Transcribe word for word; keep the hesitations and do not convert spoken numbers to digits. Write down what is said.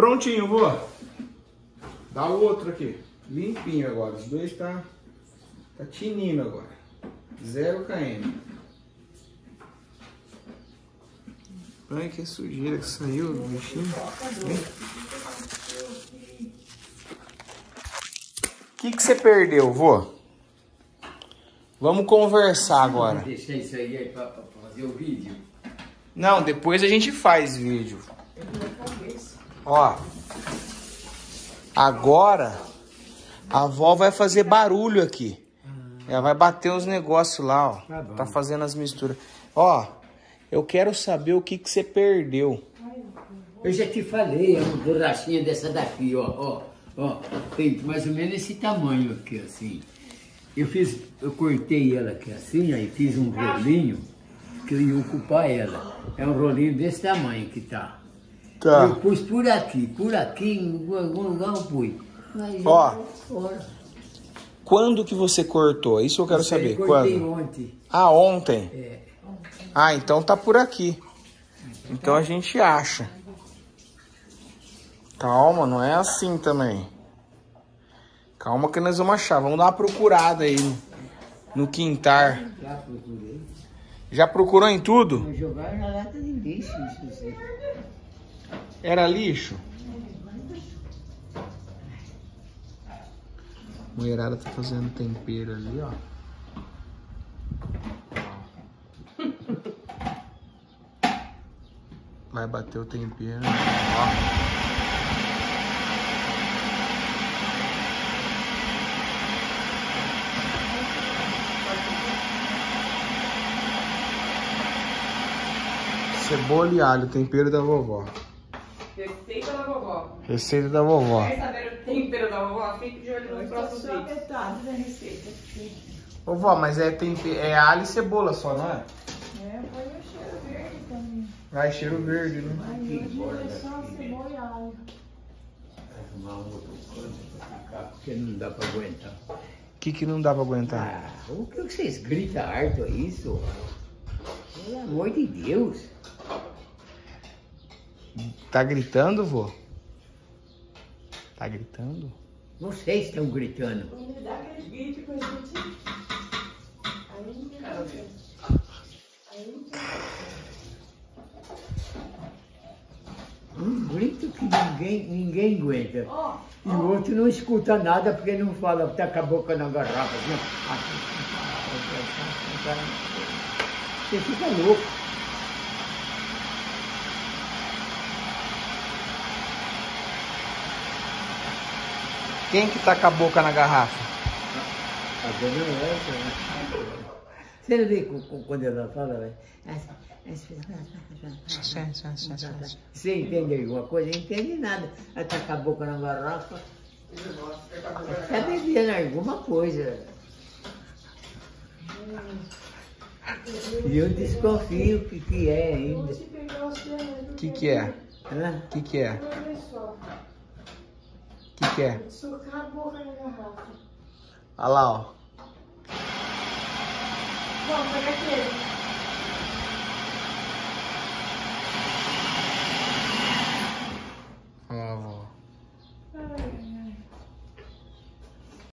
Prontinho, vô. Dá o outro aqui. Limpinho agora. Os dois tá, tá tinindo agora. zero quilômetros. Ai, que sujeira que saiu do bichinho. O que que você perdeu, vô? Vamos conversar agora. Deixa isso aí, aí pra, pra fazer o vídeo. Não, depois a gente faz vídeo. Ó, agora a avó vai fazer barulho aqui. Ela vai bater uns negócios lá, ó. Tá, tá fazendo as misturas. Ó, eu quero saber o que que você perdeu. Eu já te falei, é uma borrachinha dessa daqui, ó, ó, ó. Tem mais ou menos esse tamanho aqui, assim. Eu fiz, eu cortei ela aqui assim, aí fiz um rolinho que eu ia ocupar ela. É um rolinho desse tamanho que tá. Tá. Eu pus por aqui, por aqui, em algum lugar eu pus. Mas ó, quando que você cortou? Isso eu quero você saber. Eu cortei quando? Ontem. Ah, ontem? É. Ah, então tá por aqui. Então a gente acha. Calma, não é assim também. Calma que nós vamos achar. Vamos dar uma procurada aí no quintar. Já procurei. Já procurou em tudo? Eu jogava na lata de lixo. Isso era lixo? A mulherada tá fazendo tempero ali, ó. Vai bater o tempero, ó. Cebola e alho, tempero da vovó. Receita da vovó. Receita da vovó. Quer saber o tempero da vovó? Fique de olho nos próximos vídeos. Da receita. Vovó, mas é, tempero, é alho e cebola só, não é? É, põe o cheiro verde também. Ah, é cheiro verde, né? Ai, hoje é só cebola e alho. Arrumar um outro canto pra ficar, porque não dá pra aguentar. O que que não dá pra aguentar? Ah, o que vocês gritam harto é isso? Pelo amor de Deus. Tá gritando, vô? Tá gritando? Vocês estão gritando. Um grito que ninguém, ninguém aguenta. Oh, oh. E o outro não escuta nada porque não fala, tá com a boca na garrafa. Você fica louco. Quem que tá com a boca na garrafa? A dona Elsa, né? Você não vê quando ela fala, velho? Você entende alguma coisa? Não entende nada. Ela tá com a boca na garrafa. Tá bebendo alguma coisa. E eu desconfio o que que é ainda. O que que é? O que que é? O que que é? Socar a boca na garrafa. Olha lá, ó. Bom, pega aquele.